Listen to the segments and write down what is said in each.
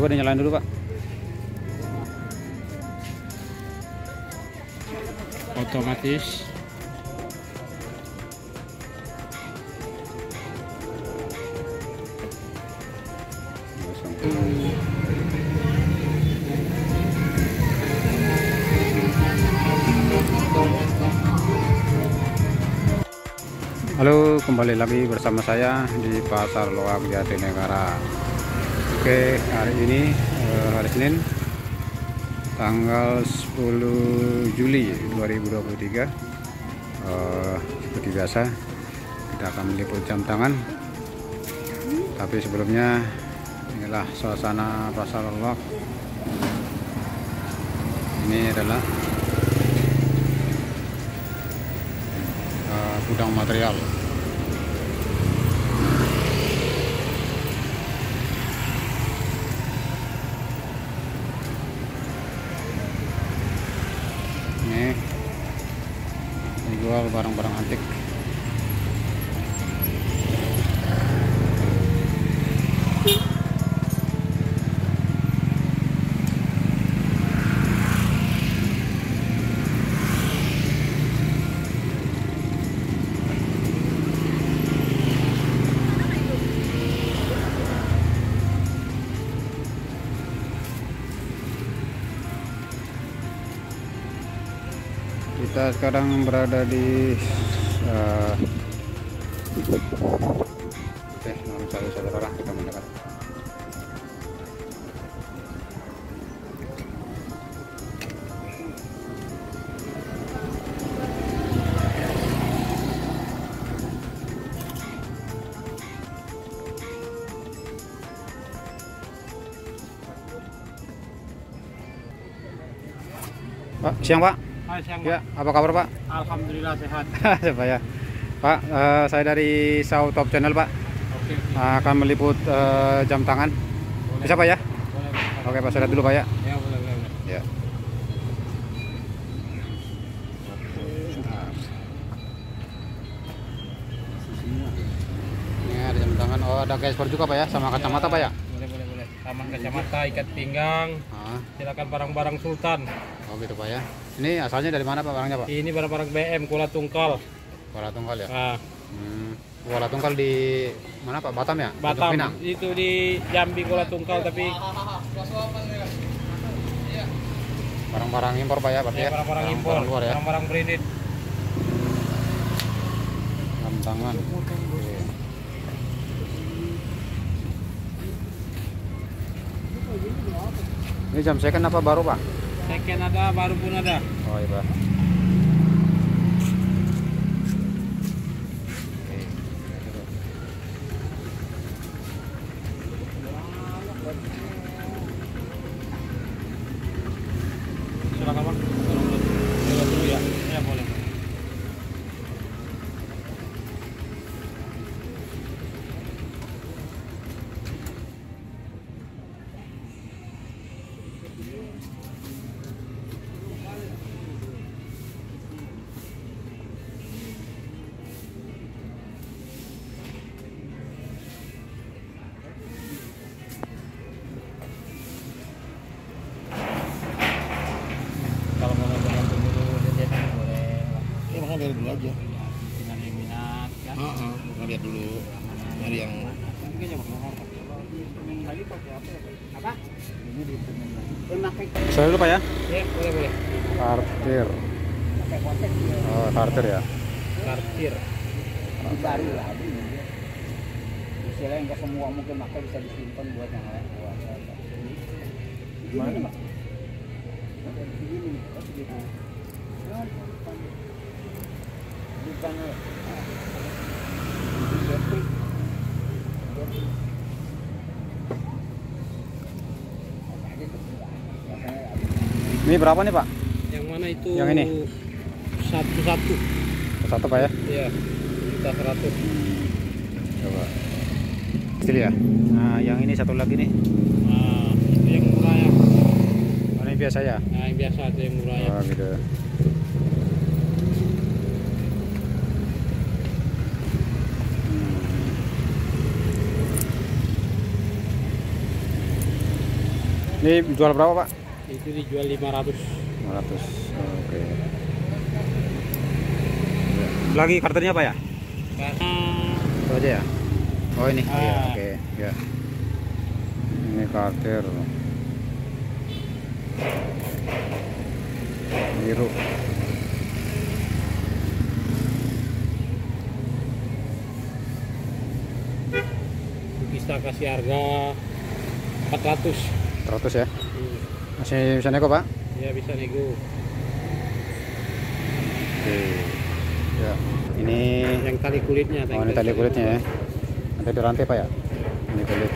Coba dinyalain dulu, Pak. Otomatis. Halo, kembali lagi bersama saya di Pasar Loak Jatinegara. Oke, hari ini hari Senin tanggal 10 Juli 2023. Seperti biasa kita akan meliput jam tangan. Tapi sebelumnya inilah suasana Pasar Loak. Ini adalah gudang material. Ini dijual barang-barang antik. Kita sekarang berada di saudara-saudara, kita mendekat. Pak, siang, Pak. Siang, ya, Pak. Apa kabar, Pak? Alhamdulillah sehat. Ya. Pak, saya dari Saut Top Channel, Pak. Oke. Akan meliput jam tangan. Boleh. Bisa, Pak, ya? Boleh, Pak. Oke, Pak, sudah dulu, Pak, ya. Ya, boleh. Ya. Ini ada jam tangan. Oh, ada gesper juga, Pak, ya? Sama kacamata, ya, Pak, ya? Boleh. Sama kacamata, ikat pinggang. Silakan barang-barang Sultan. Oh, gitu, Pak, ya. Ini asalnya dari mana, Pak, barangnya, Pak? Ini barang-barang BM Kuala Tungkal. Kuala Tungkal, ya? Kuala Tungkal di mana, Pak? Batam, ya? Batam. Pinang? Itu di Jambi Kuala Tungkal, tapi barang-barang impor, Pak, ya? Berarti, ya, barang-barang impor, luar, ya? Barang-barang branded. Jam tangan. Oke. Ini jam second apa baru, Pak? Second ada, baru pun ada. Oh, iya, Pak. Silakan, Pak. Silakan dulu, ya. Ya, boleh. Lihat dulu aja. Lihat dulu. Nyari yang apa? Saya dulu, Pak, ya? Iya, boleh. Kartir. Oh, kartir, ya? Kartir. Baru lah. Misalnya nggak semua mungkin makanya bisa disimpan buat yang lain. Gimana, Pak? Bukan ini berapa nih, Pak? Yang mana itu? Yang ini. 11. Satu, Pak, ya? Iya. 1.100.000. Coba. Kecil, ya. Nah, yang ini satu lagi nih. Nah, itu yang murah, ya. Oh, ini biasa, ya? Nah, yang biasa itu yang murah, ya. Oh, gitu. Ini dijual berapa, Pak? Itu dijual 500. 500. Oke. Okay. Lagi karternya apa ya? Itu aja ya. Oh ini. Ah. Ya, oke. Okay. Ya. Ini karter biru. Kita kasih harga 400. 400 ya. Masih bisa nego, Pak? Iya, bisa nego. Oke. Ya. Ini yang tali kulitnya. Oh, ini tali kulitnya ya. Ada di rantai, Pak ya? Ini kulit.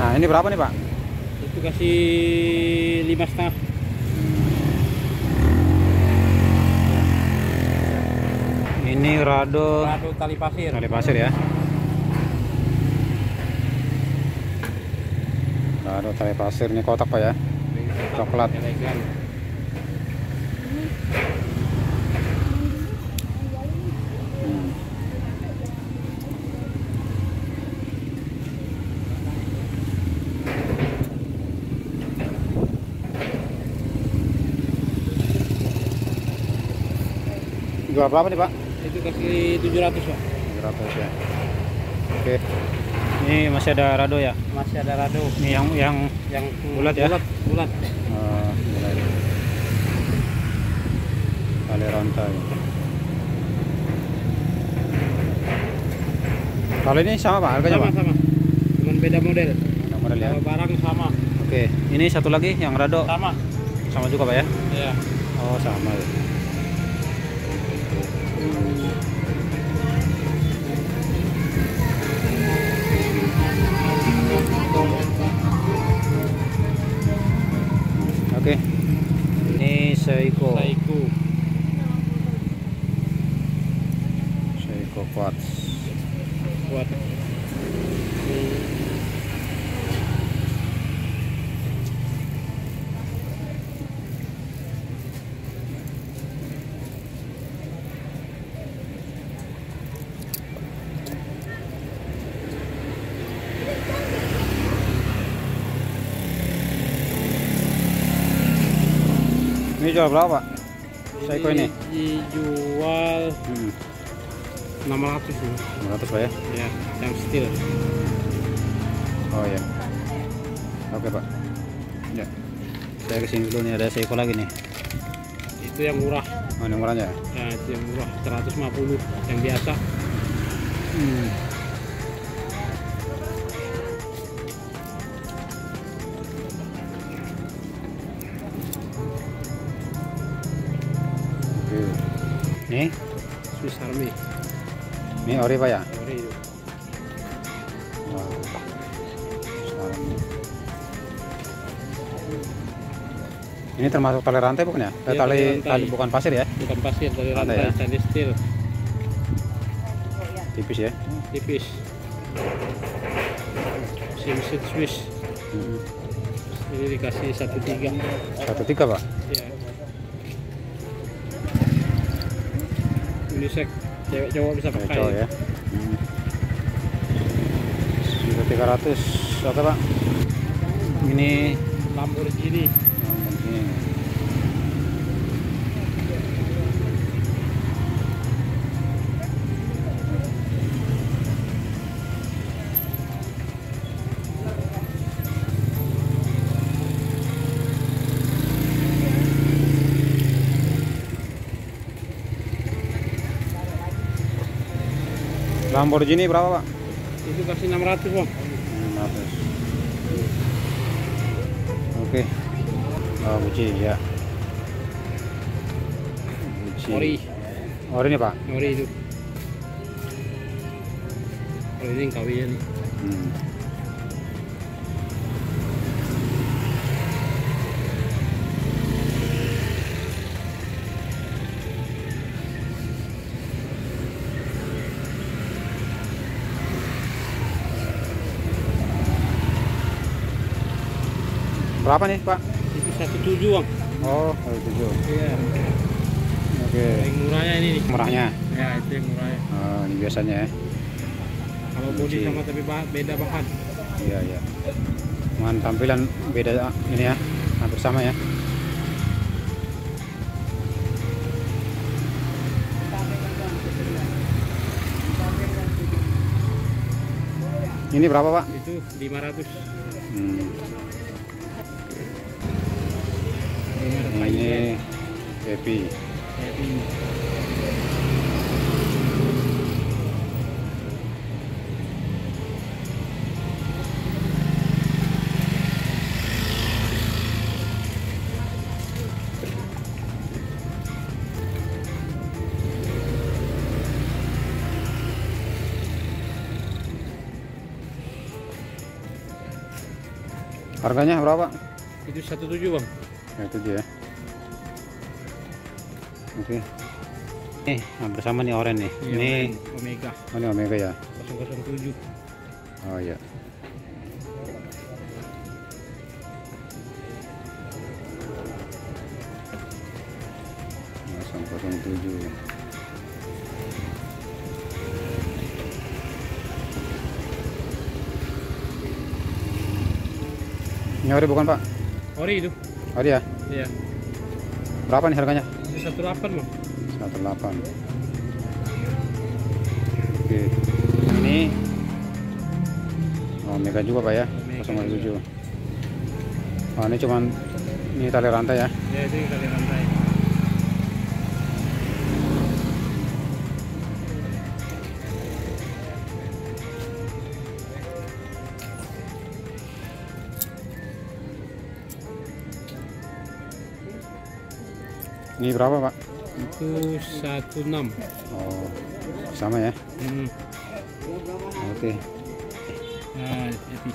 Nah, ini berapa nih, Pak? Itu kasih 5,5. Ini Rado tali pasir. Tali pasir ya. Rado tali pasir, ini kotak, Pak ya. Coklat. Jual berapa nih, Pak? Itu kasih 700, Pak. 700 ya. Oke. Ini masih ada Rado ya? Masih ada Rado. Ini yang bulat ya? Bulat. Tali rantai. Kalau ini sama, Pak, harganya, Pak? Sama. Cuman beda model. Beda model ya. Kalau barang sama. Oke. Ini satu lagi yang Rado. Sama. Sama juga, Pak ya? Iya. Oh, sama. Oke, ini Seiko kuat. Ini jual berapa, Pak? Seiko ini? Dijual 600 nih. 600, Pak ya? Iya, yang steel. Oh ya. Oke, Pak. Ya. Saya kesini dulu nih, ada Seiko lagi nih. Itu yang murah. Oh, yang murahnya? Ya, itu yang murah. 150 yang biasa. Ini Swiss Army. Ini ori, Pak ya? Ori. Wow. Ini termasuk tali rantai bukan ya? Ya, tali bukan pasir ya? Bukan pasir, tali rantai, stainless steel. Tipis ya? Tipis. Simset Swiss. Ini dikasih 1.3. 1.3, Pak? Iya. Unisek, cewek cowok bisa pakai. Cowok ya. 300, apa, Pak? Ini Lamborghini. Lamborghini berapa, Pak? Itu kasih 600, Pak. 600. Oke. Oh, buci ya. Buci. Ori nih, Pak. Ori itu. Ori ini kawinya nih. Berapa nih, Pak? Itu 1.7, Bang. Oh, L7. Iya. Oke. Yang murahnya ini nih. Murahnya. Ya, itu yang murahnya. Oh, ini biasanya ya. Kalau bodi sama tapi beda bahan. Iya, iya. Cuman tampilan beda ini ya. Hampir sama ya. Ini berapa, Pak? Itu 500. Ini happy. Happy. Harganya berapa? Itu 17, Bang. 17 ya. Oke. Nih, hampir sama nih oren nih. Iya, ini Omega. Oh, ini Omega ya. 007. Oh iya. Nah, 007. Ini ori bukan, Pak? Ori itu. Ori ya? Iya. Berapa nih harganya? 18, Bang. 18. Oke. Ini Omega juga, Pak ya? 007. Oh, ini cuman ini tali rantai ya? Iya, itu tali rantai. Ini berapa, Pak? Itu 16. Oh, sama ya? Oke. Nah, happy.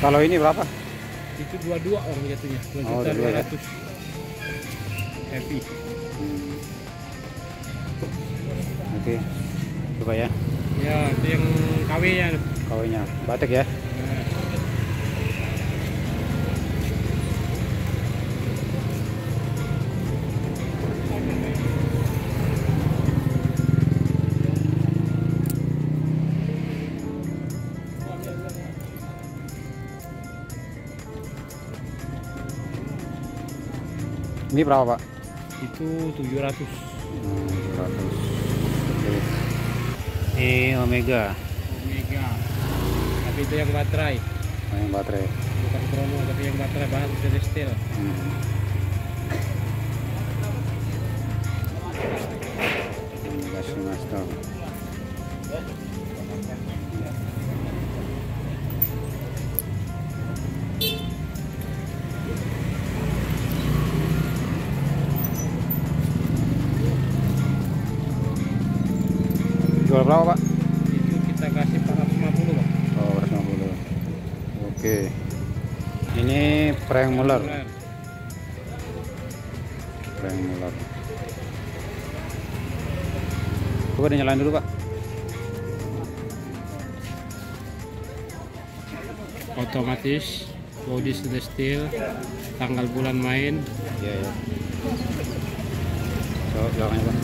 Kalau ini berapa? Itu 22 orang jatuhnya. 2.200.000. Happy. Oke. Coba ya. Ya, itu yang KW-nya. KW-nya. Batik ya. Ini berapa, Pak? Itu 700. 700. Oke. Ini Omega. Omega. Tapi itu yang baterai. Oh, yang baterai. Bukan kromo, tapi yang baterai bahan steel. Jual berapa, Pak? Itu kita kasih 450, Pak. Oh, 450. Oke. Ini prank muller. Prank muller. Coba dinyalain dulu, Pak. Otomatis, body stainless steel, tanggal bulan main. Iya, ya. Coba belakangnya, Pak.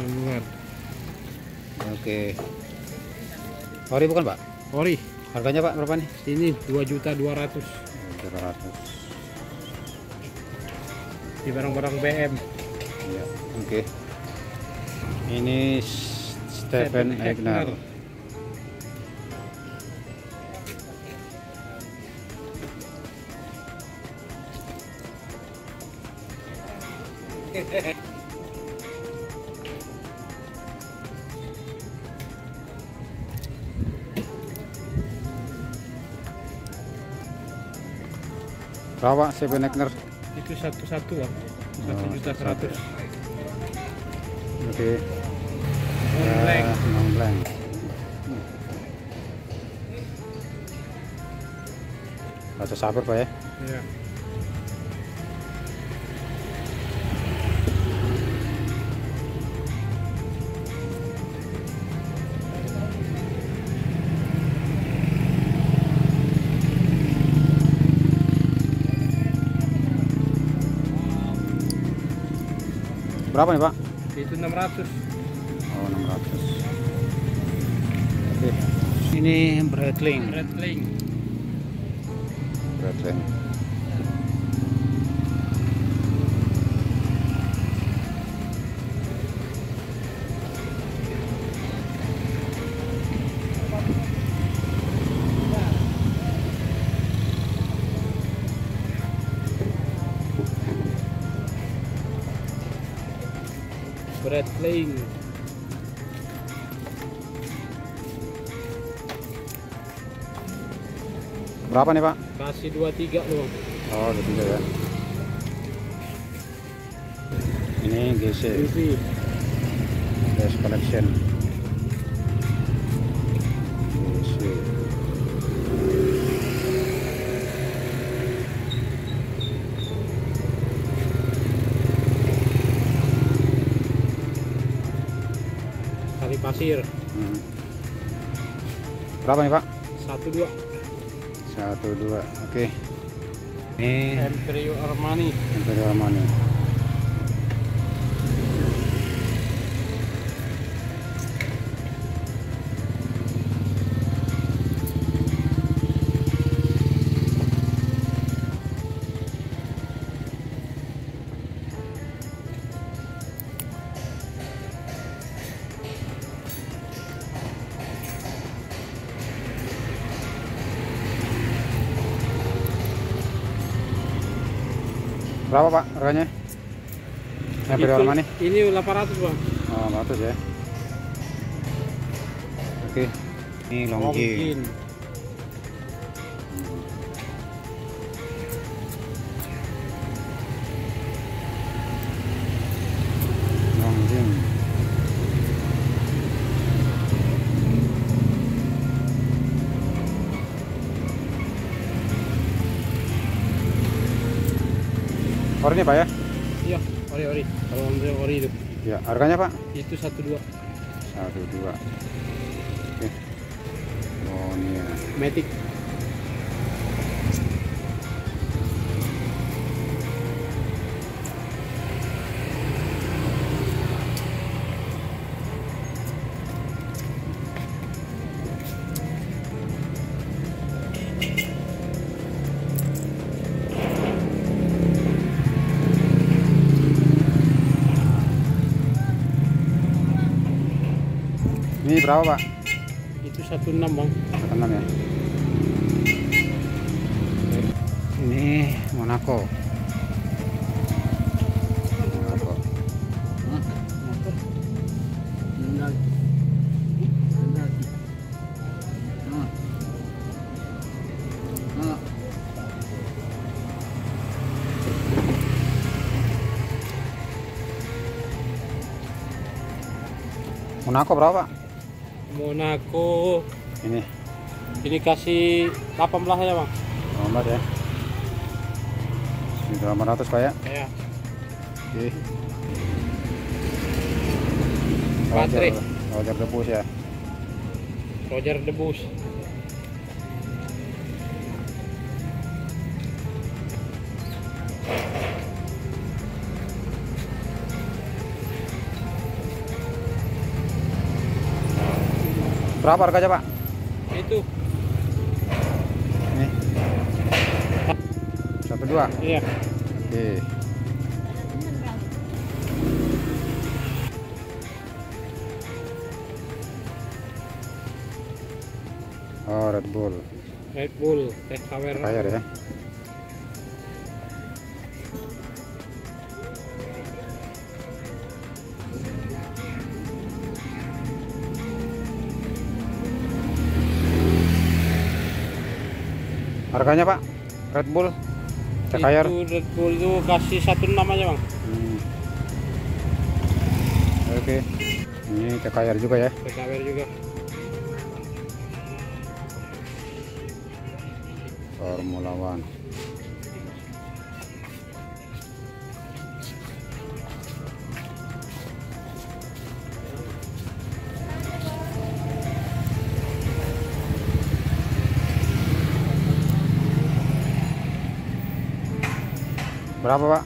Muller. Oke. Ori bukan, Pak? Ori. Harganya, Pak, berapa nih? Ini 2.200.000. 2.200.000. Di barang-barang BM. Iya. Oke. Ini Stephen Egner. Berapa Stephen Egner? Itu satu-satu kan? 1.100.000. Oke. Nonblank. Rasa sabar Pak ya? Iya. Berapa nih Pak? Itu 600. Oh 600. Oke. Ini Breitling. Breitling. Berapa nih Pak? Masih 23 loh. Oh 23 ya. Ini GC Best Collection. Pasir. Berapa nih Pak? 12. Oke. Ini Emporio Armani. Berapa Pak harganya? Emporio Armani? Ini 800 Bang. Oh 800 ya. Oke. Ini longin. Orinya Pak ya? Iya, ori. Kalau misalnya ori itu. Ya, harganya Pak? Itu 12. 12. Oke. Oh, ini ya. Matic. Ini berapa Pak? Itu 16 Bang. 16 ya. Ini Monaco. Monaco berapa Pak? Monaco ini kasih 18 aja Bang. 18 ya. 900 Pak ya? Iya. Oke. Baterai. Roger debus ya. Berapa harganya Pak? Itu. Ini. 12. Iya. Oke. Oh, Red Bull, teh kawer ya. Harganya Pak? Red Bull Cakayar. Red Bull itu kasih 16 aja, Bang. Oke. Ini cakayar juga ya. Cakayar juga. Formula One. Berapa, Pak?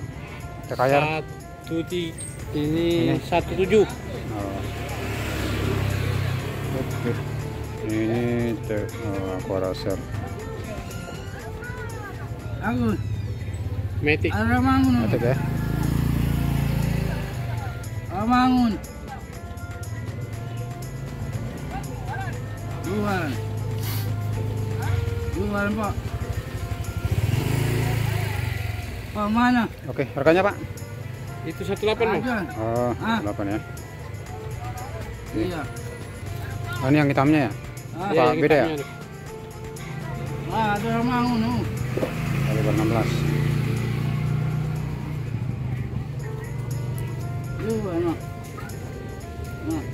Cakayar? 1 ini 17. Oh. Oke. Ini Aquaracer. Anggun. Metik. Aramangun. Metik ya. Aramangun. Luar, Pak. Pak mana? Oke, harganya, Pak? Itu 18, Bang. Oh, 18 ya. Iya. Oh, ini yang hitamnya ya? Iya, yang beda hitamnya ya? Ada Aramangun. Kaliber 16. Lu enak. Nah.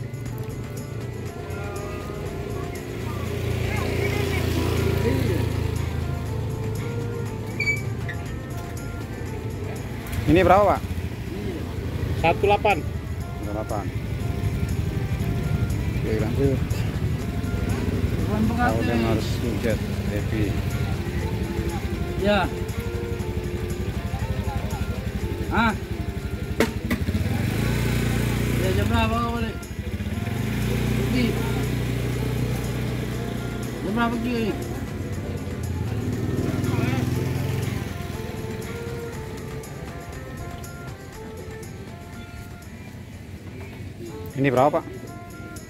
Ini berapa, Pak? 18. 18. Oke, lanjut. Bukan harus jet heavy. Ya. Ah. Ya berapa boleh? Ini. Berapa begini? Ini berapa, Pak?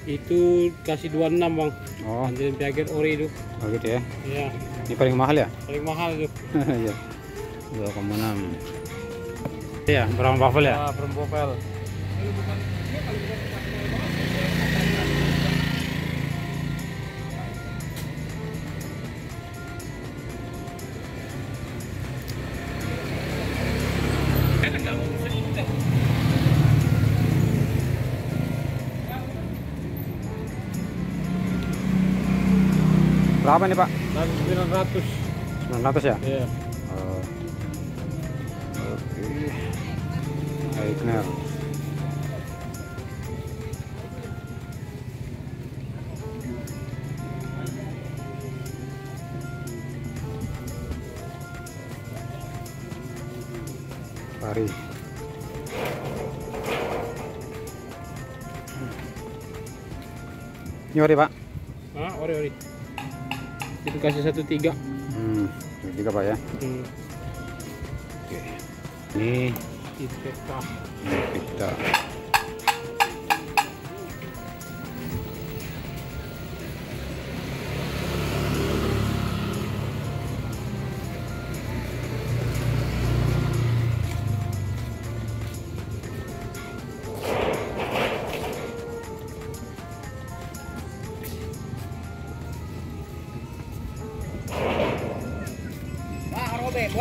Itu kasih 26, Bang. Oh. Anjir piaget ori itu. Oh, gitu ya. Iya. Ini paling mahal ya? Paling mahal itu. Iya. 2,6. Iya, brown waffle ya? Ah, brown waffle. Berapa nih, Pak? 900. 900 ya? Iya. Oke. Aikner. Pari. Ini ori, Pak? Ah, ori-ori. Itu kasih 13. 13, Pak ya. Oke. Ini kita.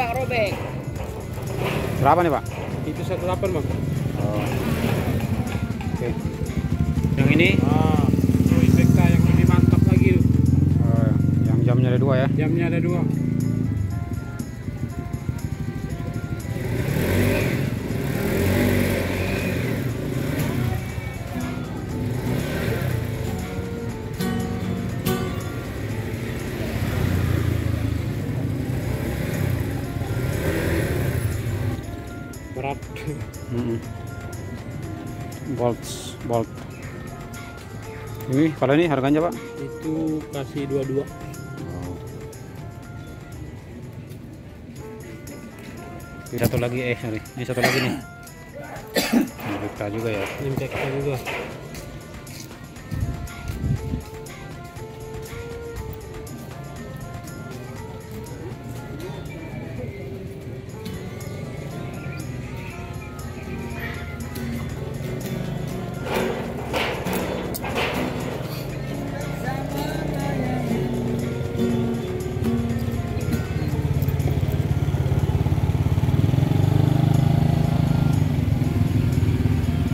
Robek. Berapa nih, Pak? Itu 18, Bang. Oh. Oke. Yang ini? Ah, Invicta yang lebih mantap lagi. Yang jamnya ada 2 ya? Jamnya ada 2. Bolt. Ini kalau ini harganya, Pak? Itu kasih 22. Wow. Ini satu lagi nih. Ini BK juga ya. Ini BK juga.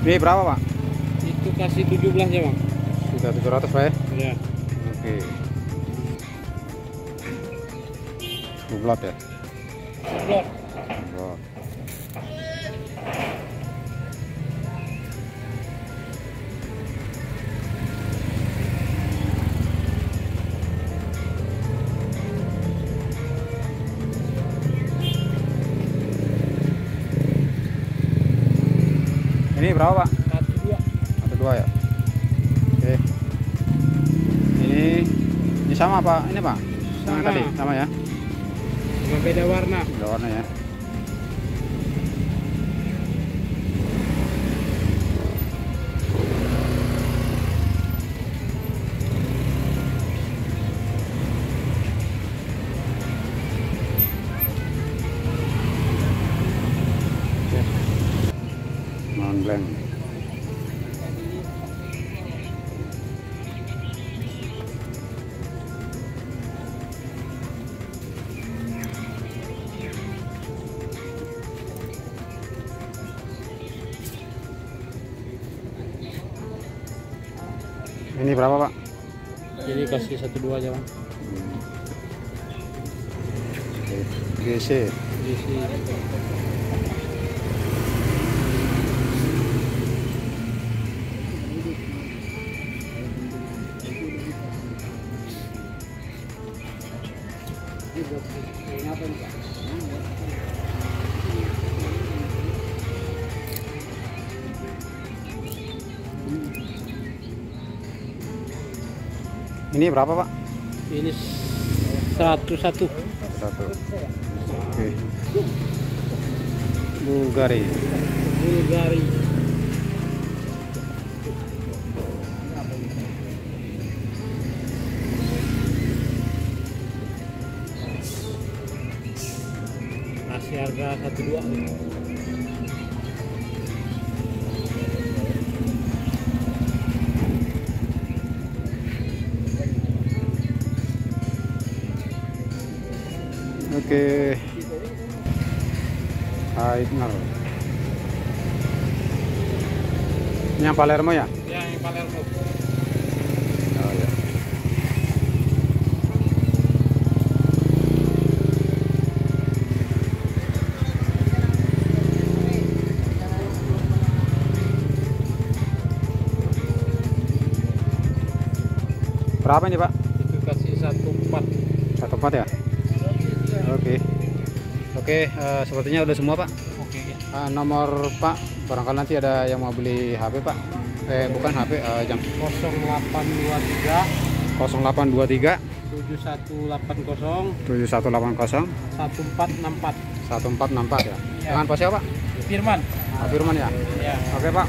Ini berapa, Pak? Itu kasih 17 ya, Bang. Sudah 700, Pak ya? Iya. Oke. Dublot ya? Dublot. Dublot. Ini berapa, Pak? 1,2 ya. Oke. Ini sama, Pak. Ini, Pak. Sama tadi, sama ya. Cuma beda warna. Beda warna ya. Ini berapa, Pak? Jadi kasih 1,2 aja, Bang. GC. GC. Ini berapa, Pak? Ini 101. Oke. Bulgari. Bulgari. Masih harga 1,2. Oke, Aitner. Ini yang Palermo ya? Ya, yang Palermo. Oh ya. Berapa ini, Pak? Itu kasih 1,4. 1,4 ya? Oke, sepertinya udah semua, Pak. Oke. Ya. Nomor Pak, barangkali nanti ada yang mau beli HP, Pak. Bukan HP, jam. 0823 7180 1464 1464 ya. Dengan Pak siapa, Pak? Firman. Pak Firman ya. Ya. Oke, Pak.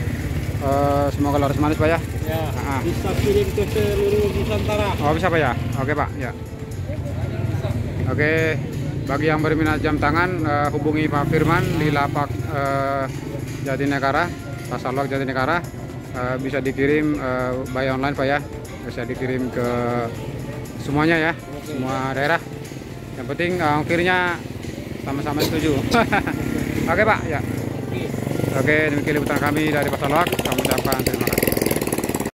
Semoga laris manis, Pak ya. Ya. Bisa kirim ke seluruh Nusantara. Oh, bisa, Pak ya. Oke, Pak. Ya. Oke. Bagi yang berminat jam tangan, hubungi Pak Firman di lapak Jatinegara, Pasar Lok Jatinegara. Bisa dikirim by online, Pak ya. Bisa dikirim ke semuanya ya, semua daerah. Yang penting ongkirnya sama-sama setuju. Oke, Pak ya. Oke, demikian liputan kami dari Pasar Lok. Kami ucapkan terima kasih.